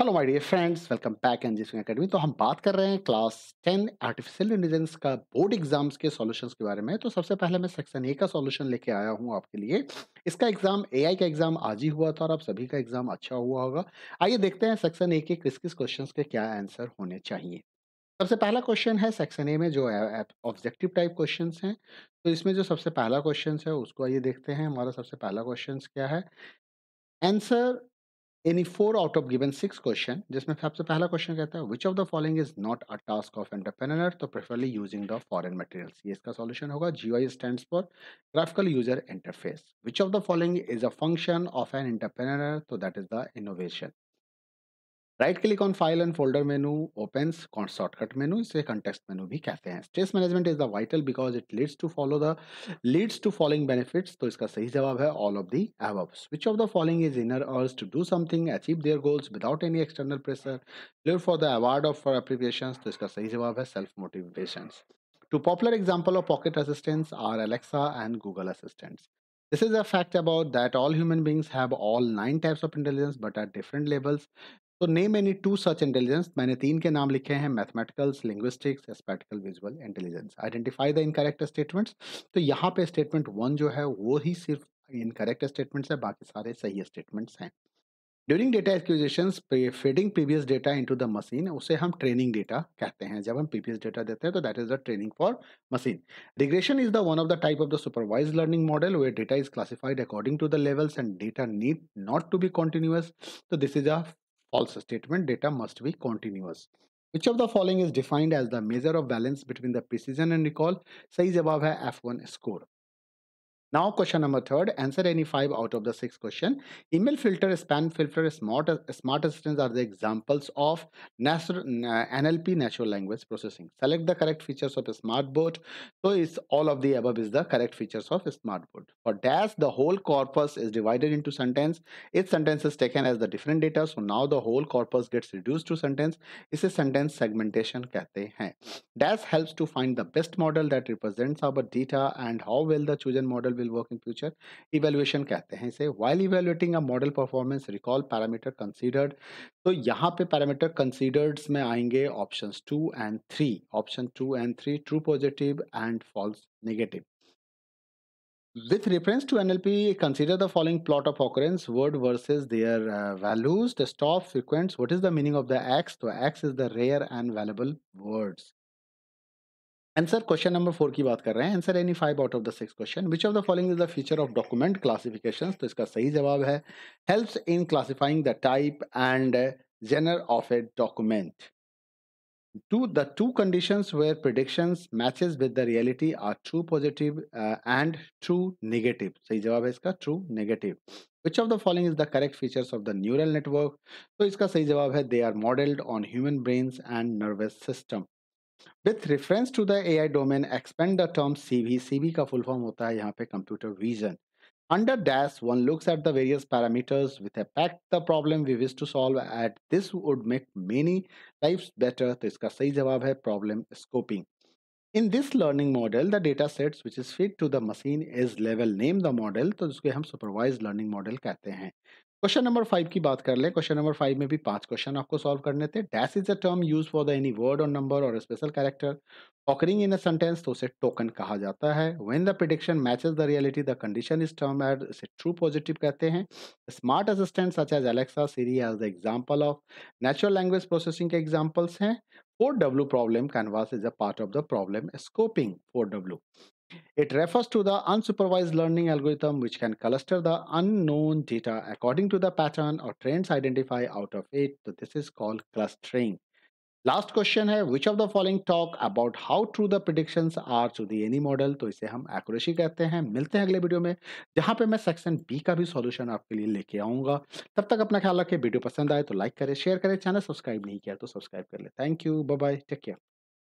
Hello my dear friends, welcome back NGS academy. तो हम बात कर रहे हैं क्लास 10 आर्टिफिशियल इंटेलिजेंस का बोर्ड एग्जाम्स के सॉल्यूशंस के बारे में। तो सबसे पहले मैं सेक्शन ए का सॉल्यूशन लेके आया हूं आपके लिए। इसका एग्जाम एआई का एग्जाम आज ही हुआ था और आप सभी का एग्जाम अच्छा हुआ होगा। आइए देखते हैं सेक्शन ए के किस किस क्वेश्चन के क्या आंसर होने चाहिए। सबसे पहला क्वेश्चन है सेक्शन ए में जो ऑब्जेक्टिव टाइप क्वेश्चन हैं। तो इसमें जो सबसे पहला क्वेश्चन है उसको आइए देखते हैं। हमारा सबसे पहला क्वेश्चन क्या है, answer any 4 out of given 6 question, जिसमें सबसे पहला क्वेश्चन कहता है which of the following is not a task of entrepreneur, तो preferably using the foreign materials। ये इसका सॉल्यूशन होगा। GUI stands for graphical user interface। Which of the following is a function of an entrepreneur, तो that is the innovation। Right click on file and folder menu opens shortcut menu, इसे context menu भी कहते हैं। Stress management is the vital because it leads to following benefits, तो इसका सही जवाब है all of the above. Which of the following is inner urge to do something, achieve their goals without any external pressure, live for the award of for application, तो इसका सही जवाब है self motivation. Two popular example of pocket assistants are Alexa and Google assistants. This is a fact about that all human beings have all 9 types of intelligence but at different levels. So name any 2 such intelligence। मैंने 3 के नाम लिखे हैं, mathematicals, linguistics, spatial, visual intelligence. Identify the incorrect statements, तो यहाँ पे statement 1 जो है वो ही सिर्फ इनकरेक्ट स्टेटमेंट्स है, बाकी सारे सही स्टेटमेंट्स हैं। During data acquisition feeding previous data into the machine, उसे हम ट्रेनिंग डेटा कहते हैं। जब हम प्रीवियस डेटा देते हैं तो that is the training for machine. Regression is the one of the type of the supervised learning model where data is classified according to the levels and data need not to be continuous, तो this is a false statement, data must be continuous. Which of the following is defined as the measure of balance between the precision and recall, सही जवाब है F1 score। Now question number 3, answer any 5 out of the 6 question। Email filter, spam filter, smart assistants are the examples of NLP, natural language processing। Select the correct features of a smart board, so it's all of the above is the correct features of a smart board। For dash, the whole corpus is divided into sentence, each sentence is taken as the different data, so now the whole corpus gets reduced to sentence, इसे sentence segmentation कहते हैं। Dash helps to find the best model that represents our data and how well the chosen model will work in future, evaluation कहते हैं इसे। While evaluating a model performance, recall parameter considered, तो यहाँ पे parameter considered में आएंगे options 2 and 3, option 2 and 3, true positive and false negative. With reference to NLP, consider the following plot of occurrence, word versus their values, the stop, frequency, what is the meaning of the X, तो X is the rare and valuable words। Answer question number 4 की बात कर रहे हैं। Answer any 5 out of the 6 question. Which of the following is the feature of document classification, तो इसका सही जवाब है helps in classifying the type and genre of a document. The two conditions where predictions matches with the reality are true positive and true negative, सही जवाब है इसका true negative। Which of the following is the correct features of the neural network, तो इसका सही जवाब है they are modeled on human brains and nervous system। With reference to the AI domain, expand the term CV। CV का full form होता है यहाँ पे computer vision। Under dash, one looks at the various parameters with a pack the problem we wish to solve at this would make many lives better, तो इसका सही जवाब है problem scoping। In this learning model, the data sets which is fed to the machine is level। Name the model, तो जिसको हम supervised learning model कहते हैं। क्वेश्चन नंबर 5 की बात कर ले। क्वेश्चन नंबर 5 में भी 5 क्वेश्चन आपको सॉल्व करने थे। Dash is a term use for the any word और नंबर और special character occurring in a sentence, तो उसे टोकन कहा जाता है। When the prediction matches the reality the condition is term as, इसे ट्रू पॉजिटिव कहते हैं। Smart assistant such as Alexa, Siri as the example of natural language processing के examples हैं। 4W problem canvas is a part of the problem scoping, 4W। It refers to the unsupervised learning algorithm which can cluster the unknown data according to the pattern or trends identified out of it, so this is called clustering। Last question है, which of the following talk about how true the predictions are to the any model, तो इसे हम accuracy कहते हैं। मिलते हैं अगले video में जहाँ पे मैं सेक्शन बी का भी सॉल्यूशन आपके लिए लेके आऊँगा। तब तक अपना ख्याल रखें। वीडियो पसंद आए तो लाइक करें, शेयर करें, चैनल सब्सक्राइब नहीं किया तो सब्सक्राइब कर लें। Thank you, bye bye, take care.